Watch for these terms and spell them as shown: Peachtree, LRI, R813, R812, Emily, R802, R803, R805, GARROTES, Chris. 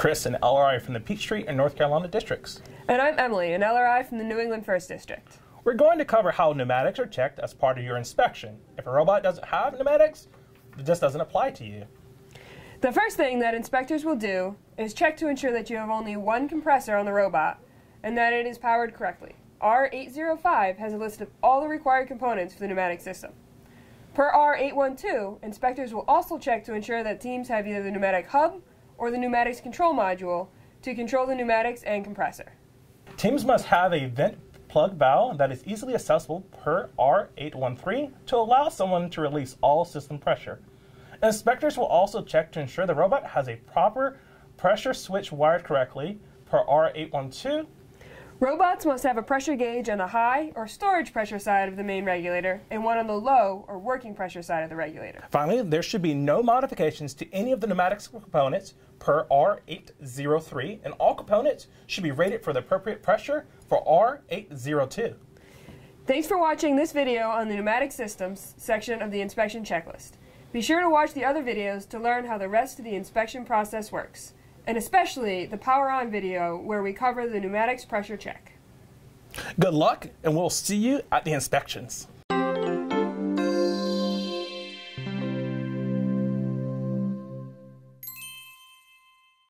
Chris, an LRI from the Peachtree and North Carolina districts. And I'm Emily, an LRI from the New England 1st District. We're going to cover how pneumatics are checked as part of your inspection. If a robot doesn't have pneumatics, this doesn't apply to you. The first thing that inspectors will do is check to ensure that you have only one compressor on the robot and that it is powered correctly. R805 has a list of all the required components for the pneumatic system. Per R812, inspectors will also check to ensure that teams have either the pneumatic hub or the pneumatics control module to control the pneumatics and compressor. Teams must have a vent plug valve that is easily accessible per R813 to allow someone to release all system pressure. Inspectors will also check to ensure the robot has a proper pressure switch wired correctly per R812. Robots must have a pressure gauge on the high or storage pressure side of the main regulator and one on the low or working pressure side of the regulator. Finally, there should be no modifications to any of the pneumatics components per R803, and all components should be rated for the appropriate pressure for R802. Thanks for watching this video on the pneumatic systems section of the inspection checklist. Be sure to watch the other videos to learn how the rest of the inspection process works, and especially the Power On video where we cover the pneumatics pressure check. Good luck, and we'll see you at the inspections.